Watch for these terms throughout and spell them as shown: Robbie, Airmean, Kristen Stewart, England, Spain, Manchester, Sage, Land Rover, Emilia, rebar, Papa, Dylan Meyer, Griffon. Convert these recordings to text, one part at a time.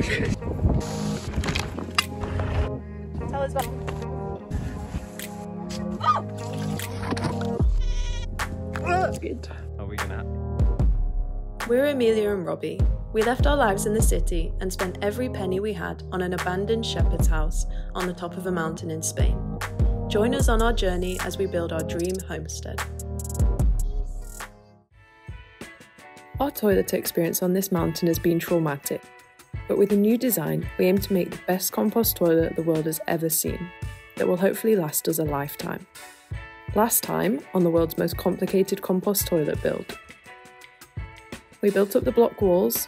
Tell us about. Good. Are we gonna? We're Emilia and Robbie. We left our lives in the city and spent every penny we had on an abandoned shepherd's house on the top of a mountain in Spain. Join us on our journey as we build our dream homestead. Our toilet experience on this mountain has been traumatic, but with a new design, we aim to make the best compost toilet the world has ever seen, that will hopefully last us a lifetime. Last time, on the world's most complicated compost toilet build, we built up the block walls,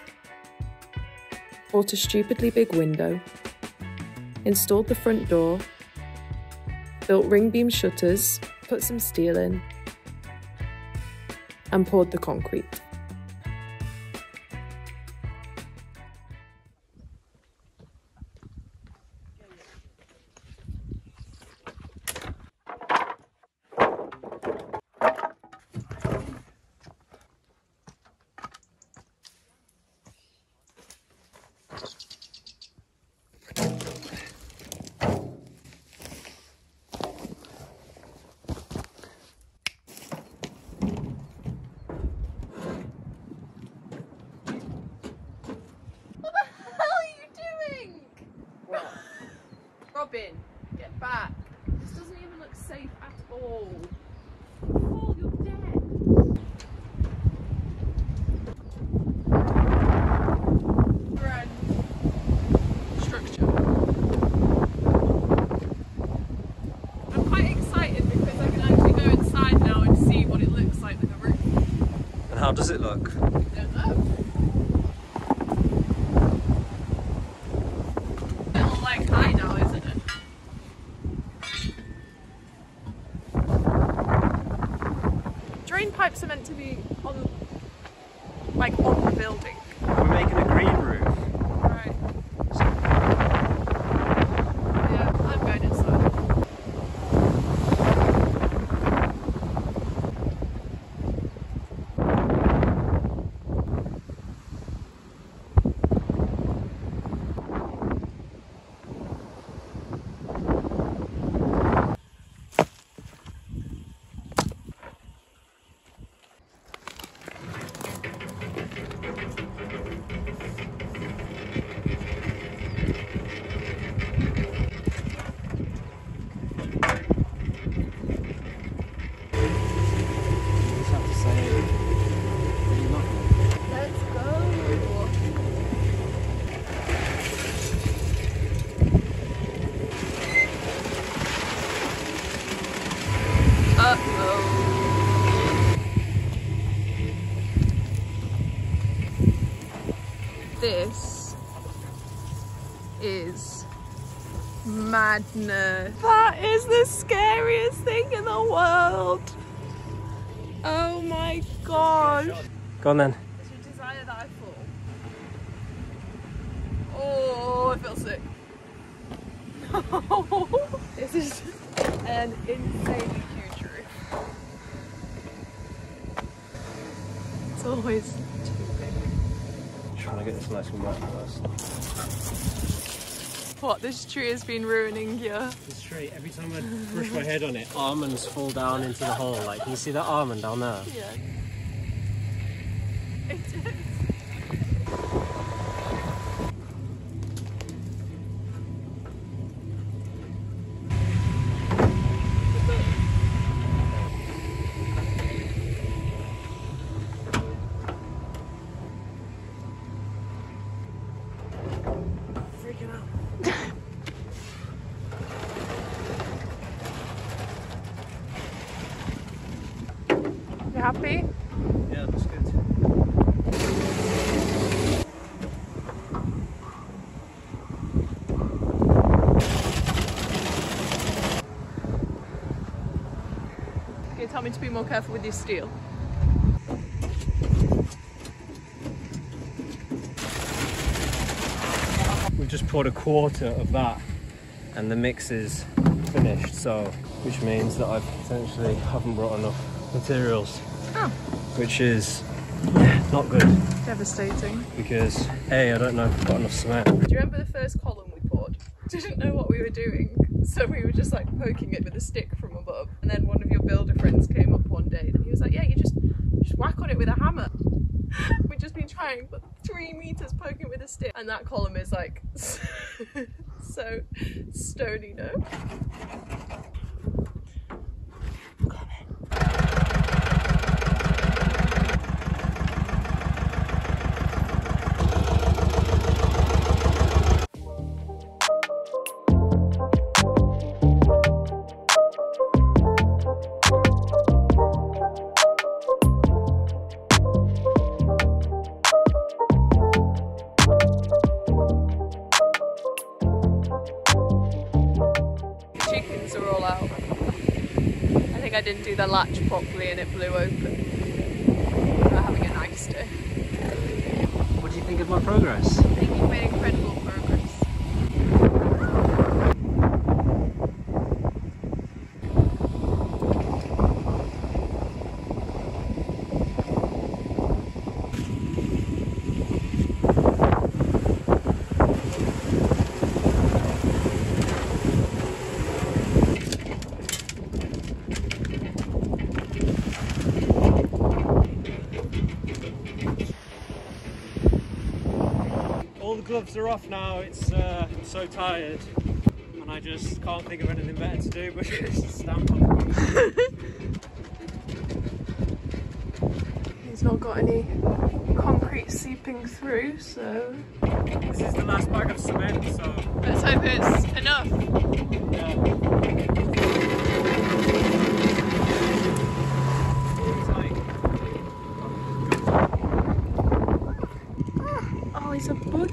bought a stupidly big window, installed the front door, built ring beam shutters, put some steel in, and poured the concrete. Robin, get back. This doesn't even look safe at all. Paul, you're dead. Red. Structure. I'm quite excited because I can actually go inside now and see what it looks like with the roof. And how does it look? I don't know. Pipes are meant to be on, like, on the building. We're making a green roof. Right. Yeah, I'm going inside. This is madness. That is the scariest thing in the world. Oh my god. Go on then. Does your desire that I fall? Oh, I feel sick. No. This is an insanely huge roof. It's always too big. Trying to get this nice and wet first. What, this tree has been ruining you? This tree, every time I brush my head on it, almonds fall down into the hole. Like, can you see that almond down there? Yeah. It is. Happy? Yeah, that's good. You tell me to be more careful with your steel. We've just poured a quarter of that and the mix is finished, so which means that I potentially haven't brought enough materials. Oh. Which is Not good. Devastating. Because, hey, I don't know if I've got enough cement. Do you remember the first column we poured? Didn't know what we were doing, so we were just like poking it with a stick from above. And then one of your builder friends came up one day and he was like, yeah, you just whack on it with a hammer. We've just been trying for 3 meters poking it with a stick. And that column is like so stony, no? I didn't do the latch properly and it blew open. We're having a nice day. What do you think of my progress? I think you've made incredible progress. Gloves are off now. It's I'm so tired and I just can't think of anything better to do but just stamp on. He's not got any concrete seeping through, so this is the last bag of cement, so let's hope it's enough.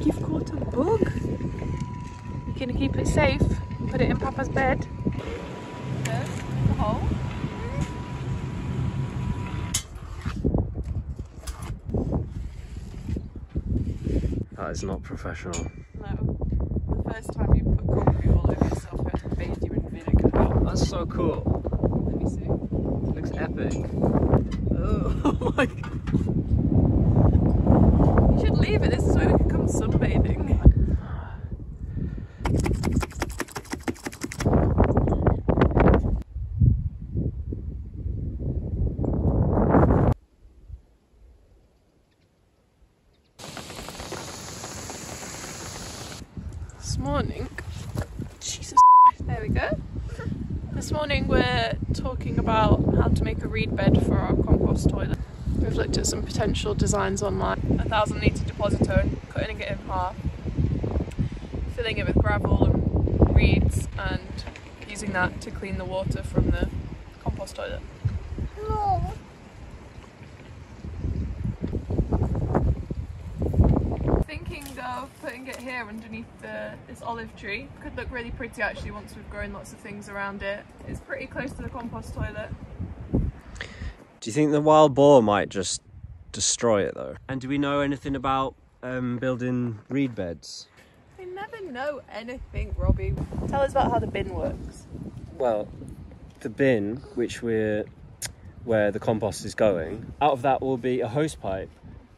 You've caught a bug. You're going to keep it safe and put it in Papa's bed. There's the hole. That is not professional. No. The first time you put concrete all over yourself, I had to bathe you in vinegar. Oh, that's so cool. Let me see. It looks epic. Oh my god. You should leave it. This is where we can come sunbathing. This morning, Jesus, there we go. This morning we're talking about how to make a reed bed for our compost toilet. We've looked at some potential designs online. 1,000 litre depositone, cutting it in half, filling it with gravel and reeds and using that to clean the water from the compost toilet. No. Thinking of putting it here underneath this olive tree. Could look really pretty actually once we've grown lots of things around it. It's pretty close to the compost toilet. Do you think the wild boar might just destroy it though? And do we know anything about building reed beds? We never know anything, Robbie. Tell us about how the bin works. Well, the bin, where the compost is going, out of that will be a hose pipe,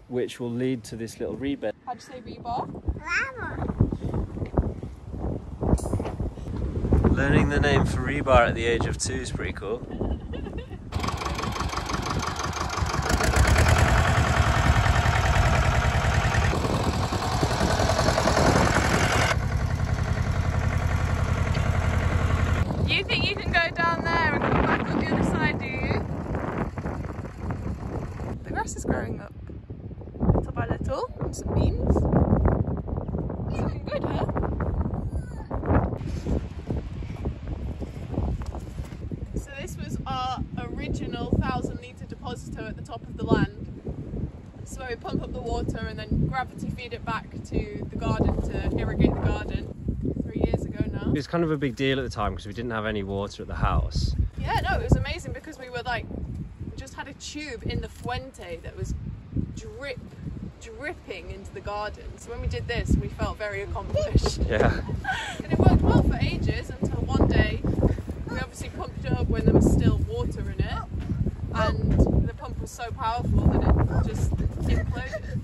which will lead to this little reed bed. How'd you say rebar? Rebar. Learning the name for rebar at the age of 2 is pretty cool. Some beans. It's looking good, huh? So this was our original 1,000 litre deposito at the top of the land. This is where we pump up the water and then gravity feed it back to the garden to irrigate the garden. 3 years ago now. It was kind of a big deal at the time because we didn't have any water at the house. Yeah, no, it was amazing because we were like, we just had a tube in the fuente that was dripping into the garden, so when we did this we felt very accomplished. Yeah. And it worked well for ages until one day we obviously pumped it up when there was still water in it and the pump was so powerful that it just imploded.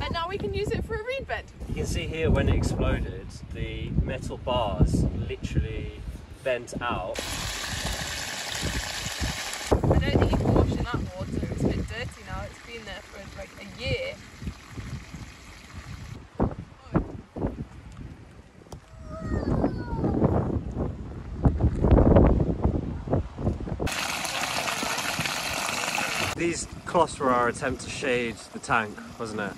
And now we can use it for a reed bed. You can see here when it exploded, the metal bars literally bent out. I don't think you can wash in that water, it's a bit dirty now, it's been there for like a year. These cloths were our attempt to shade the tank, wasn't it?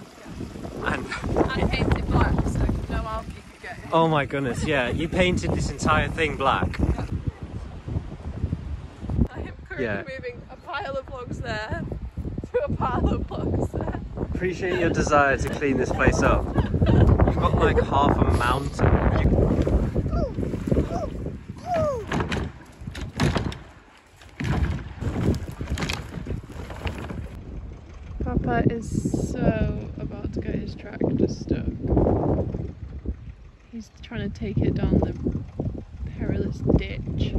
Yeah. And I painted it black, so no algae could get in. Oh my goodness, yeah, you painted this entire thing black. Yeah. I am currently moving a pile of logs there to a pile of logs there. Appreciate your desire to clean this place up. You've got like half a mountain. Papa is so about to get his tractor stuck. He's trying to take it down the perilous ditch.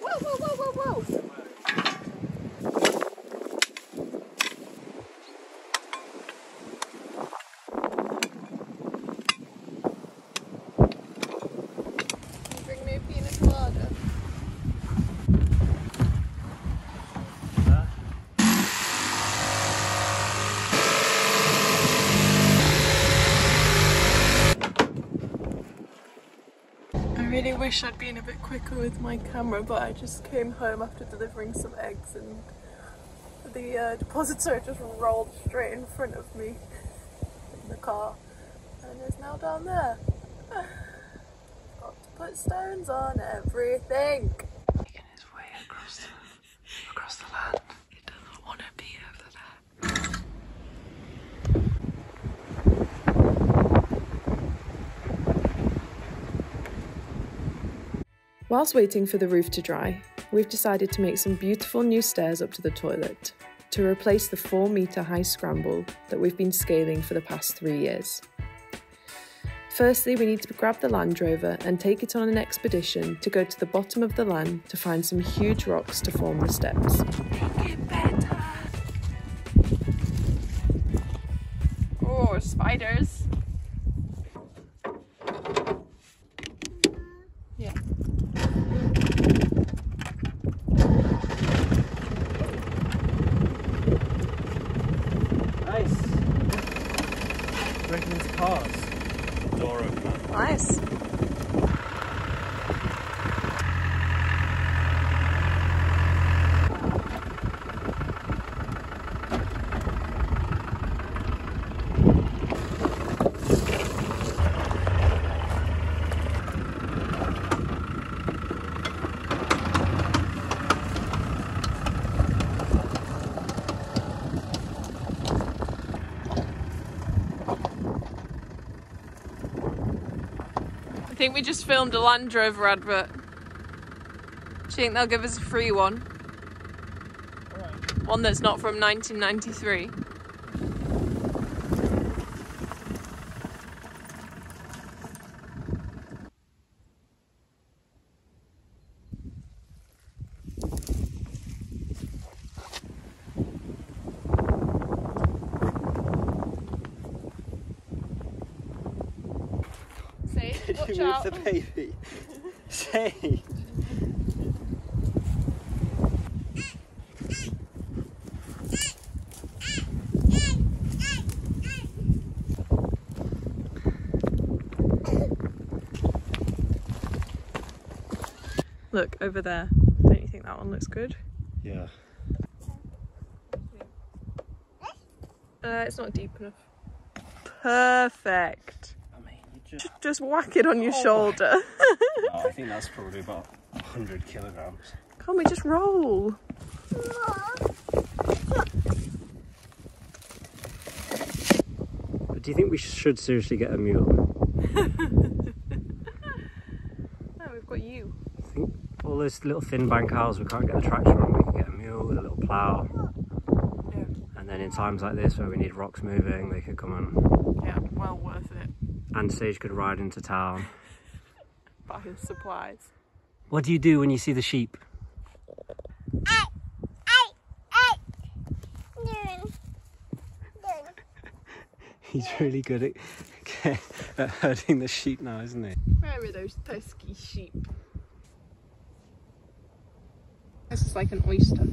Whoa, whoa, whoa, whoa, whoa! Can you bring me a pina colada? I really wish I'd been a bit quicker with my camera, but I just came home after delivering some eggs and the depositor just rolled straight in front of me in the car and is now down there. Got to put stones on everything. Making his way across the land. He doesn't want to be over there. Whilst waiting for the roof to dry, we've decided to make some beautiful new stairs up to the toilet to replace the 4-metre high scramble that we've been scaling for the past 3 years. Firstly, we need to grab the Land Rover and take it on an expedition to go to the bottom of the land to find some huge rocks to form the steps. Make it better! Oh, spiders! I think we just filmed a Land Rover advert. Do you think they'll give us a free one? One that's not from 1993. Watch out. Move the baby. Sage. Look over there. Don't you think that one looks good? Yeah. It's not deep enough. Perfect. Just whack it on your shoulder. No, I think that's probably about 100 kilograms. Can't we just roll? But do you think we should seriously get a mule? No, we've got you. I think all those little thin bank houses we can't get the tractor on, we can get a mule with a little plough. Yeah. And then in times like this where we need rocks moving, they could come on. Yeah, well worth it. And Sage could ride into town. buy his supplies. What do you do when you see the sheep? He's really good at herding the sheep now, isn't he? Where are those pesky sheep? This is like an oyster.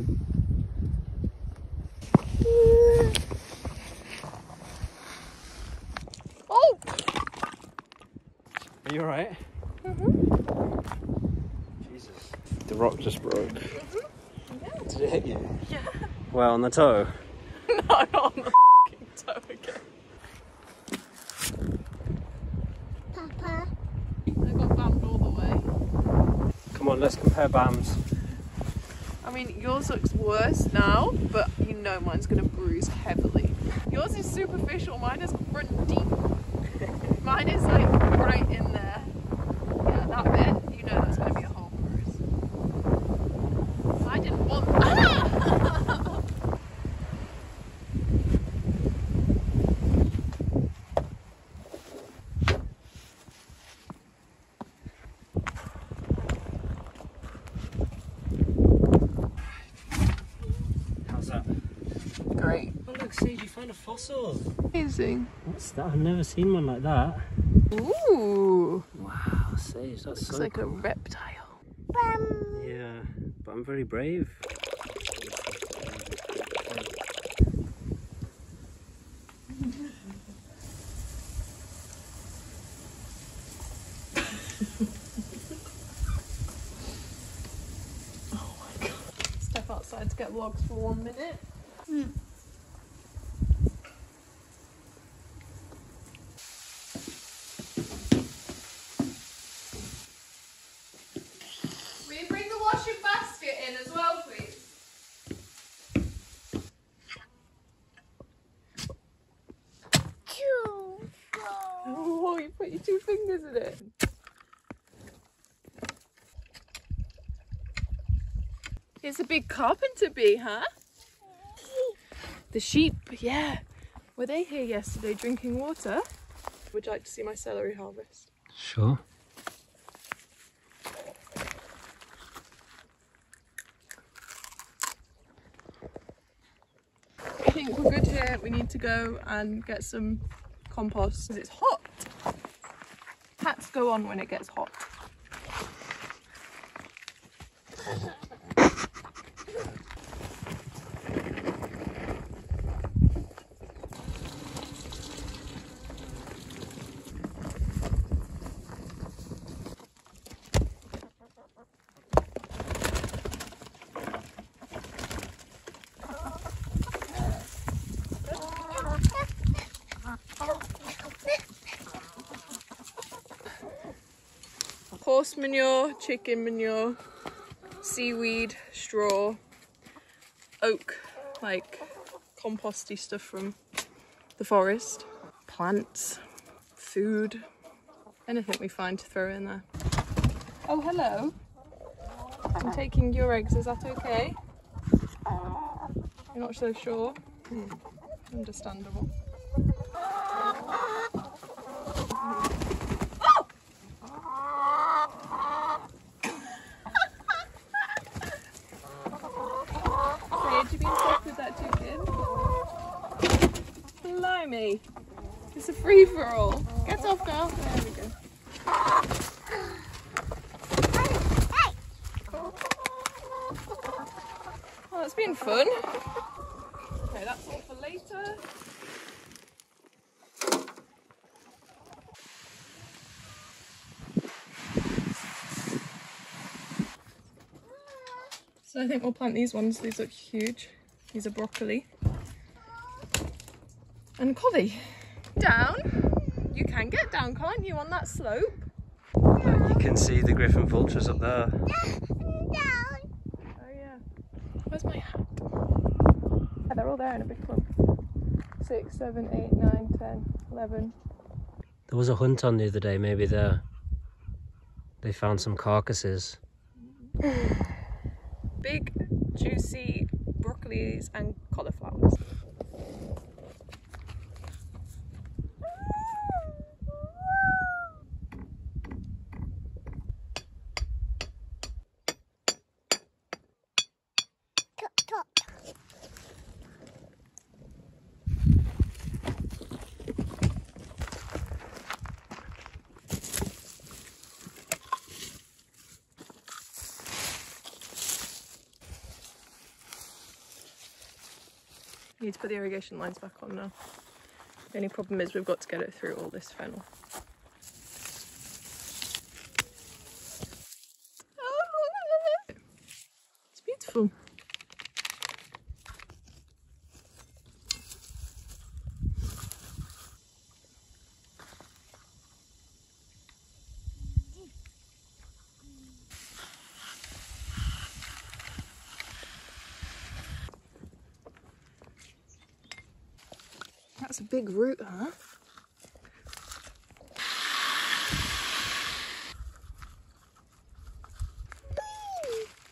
Oh! Are you alright? Mm-hmm. Jesus. The rock just broke. Mm-hmm. Yeah. Did it hit you? Yeah. Well, on the toe? No, not on the f***ing toe again. Papa. They got bammed all the way. Come on, let's compare bams. I mean, yours looks worse now, but you know mine's going to bruise heavily. Yours is superficial, mine is front deep. Mine is like right in there. Yeah, that bit, you know that's going to be a whole bruise. I didn't want that. Great. Oh look, Sage, you found a fossil. Amazing. What's that? I've never seen one like that. Ooh. Wow, Sage, that's so cool. It's like a reptile. Bam. Yeah, but I'm very brave. Oh my god. Step outside to get logs for 1 minute. Mm. Will you bring the washing basket in as well, please? Oh, you put your 2 fingers in it. It's a big carpenter bee, huh? The sheep, yeah. Were they here yesterday drinking water? Would you like to see my celery harvest? Sure. I think we're good here. We need to go and get some compost because it's hot. Hats go on when it gets hot. Horse manure, chicken manure, seaweed, straw, oak, like composty stuff from the forest, plants, food, anything we find to throw in there. Oh, hello. I'm taking your eggs, is that okay? You're not so sure? Understandable. Me. It's a free-for-all. Get off, girl. There we go. Well, it's been fun. Okay, that's all for later. So I think we'll plant these ones. These look huge. These are broccoli. And Collie. Down. You can get down, can't you, on that slope? Look, you can see the Griffon vultures up there. Down. Oh yeah. Where's my hat? Yeah, they're all there in a big clump. 6, 7, 8, 9, 10, 11. There was a hunt on the other day, maybe there. They found some carcasses. Big, juicy broccolis and cauliflowers. We need to put the irrigation lines back on now. The only problem is we've got to get it through all this fennel. Oh, look at it. It's beautiful. That's a big root, huh?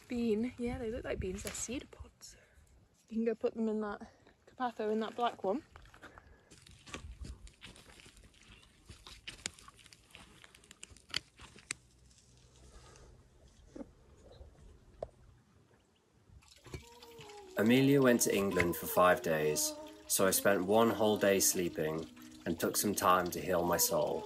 Bean. Yeah, they look like beans. They're cedar pods. You can go put them in that capatho, in that black one. Emilia went to England for 5 days. So I spent one whole day sleeping and took some time to heal my soul.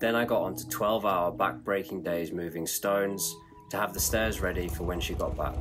Then I got onto 12-hour back-breaking days moving stones to have the stairs ready for when she got back.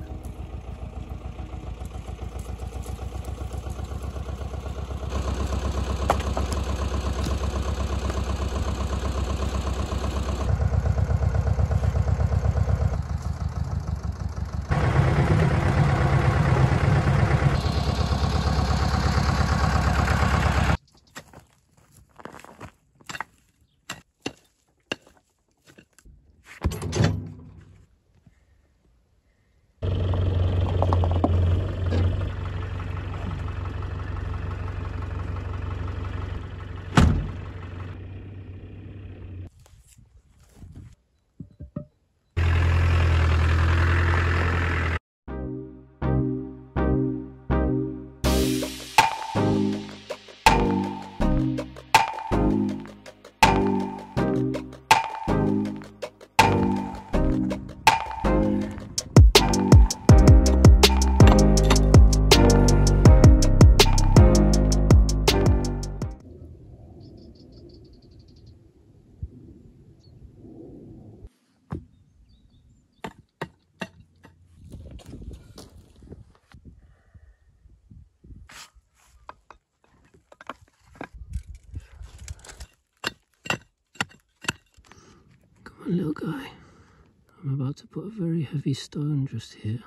Little guy, I'm about to put a very heavy stone just here.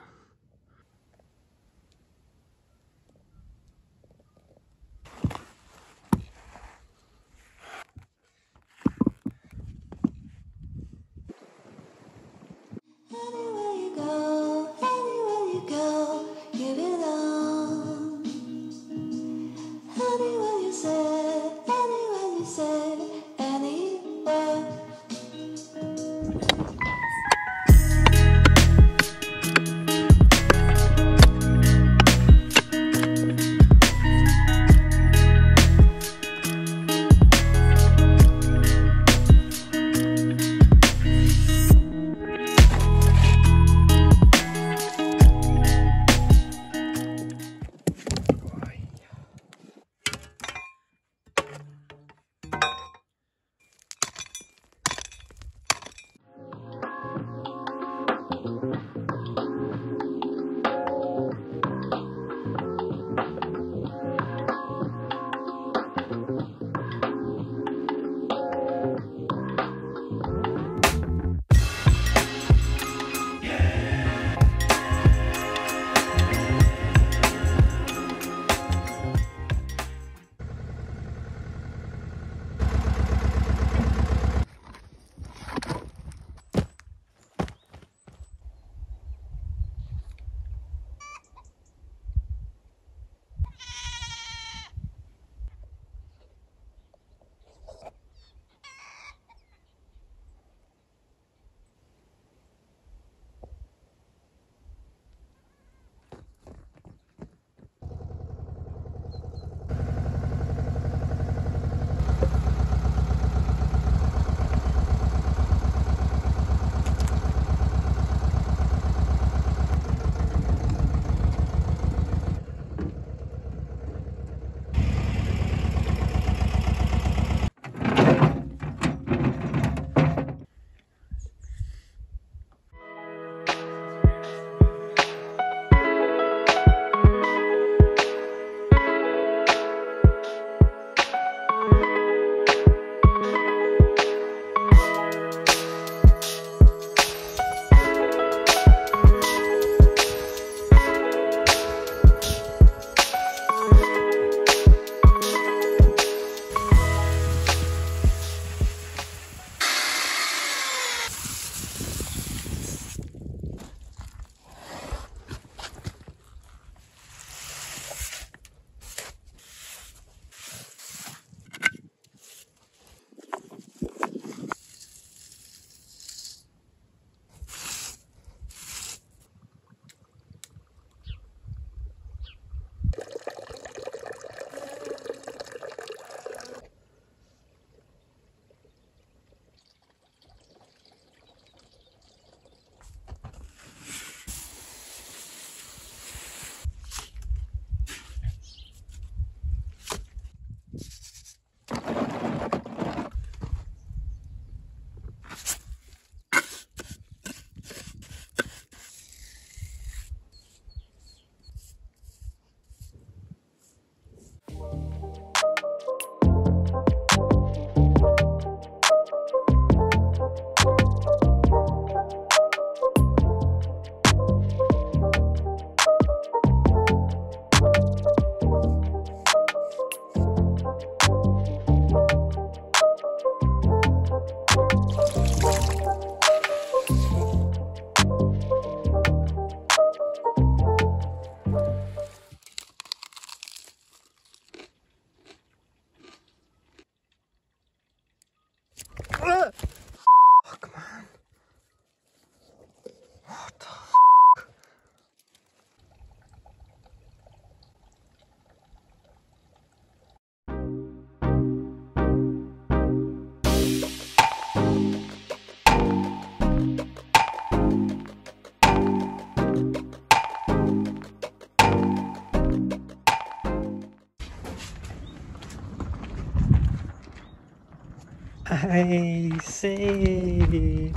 Hey, Sage!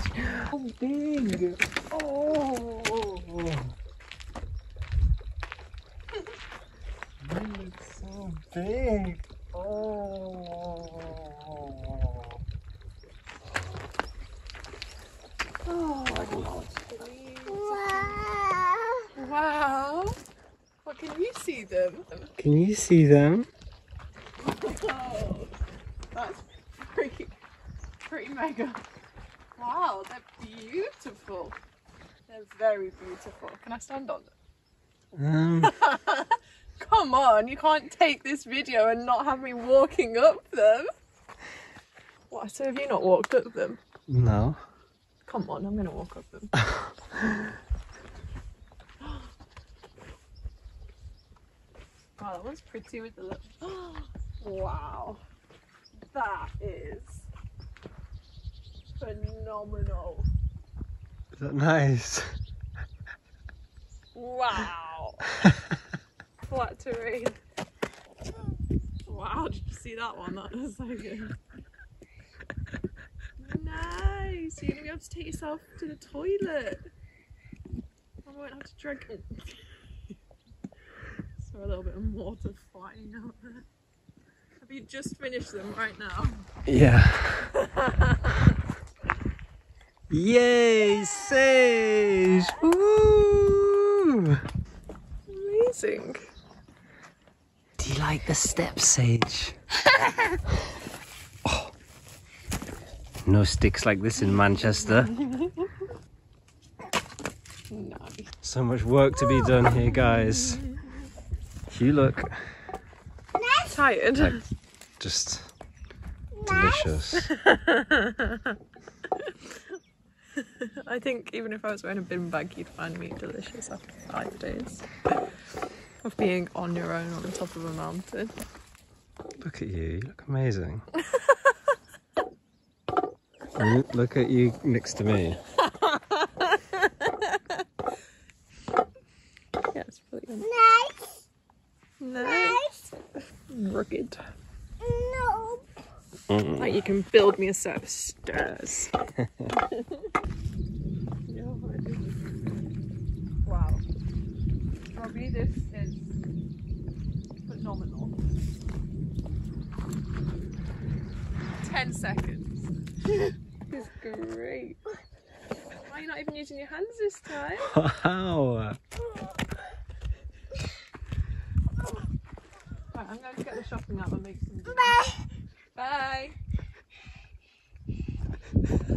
How big! Oh! You look so big! Oh! Oh! Wow! Wow! Well, can you see them? Can you see them? Oh, that's pretty mega. Wow, they're beautiful. They're very beautiful. Can I stand on them? Come on, you can't take this video and not have me walking up them. What, so have you not walked up them? No. Come on, I'm going to walk up them. Wow, that one's pretty with the lip. Wow, that is phenomenal. Is that nice? Wow. Flat terrain. Wow, did you see that one? That was so good. Nice. You're gonna be able to take yourself to the toilet. I won't have to drink it. A little bit of water flying out there. Have you just finished them right now? Yeah. Yay, Sage! Woo! Amazing. Do you like the steps, Sage? Oh. No sticks like this in Manchester. No. So much work to be done here, guys. You look tired. Like, just delicious. I think even if I was wearing a bin bag, you'd find me delicious after 5 days of being on your own on the top of a mountain. Look at you. You look amazing. Look at you next to me. Yeah, it's brilliant. Nice. Rugged. No. Like you can build me a set of stairs. Wow. Robbie, this is phenomenal. 10 seconds. This is great. Why are you not even using your hands this time? Wow. Right, I'm going to get the shopping out and make some dinner. Bye! Bye!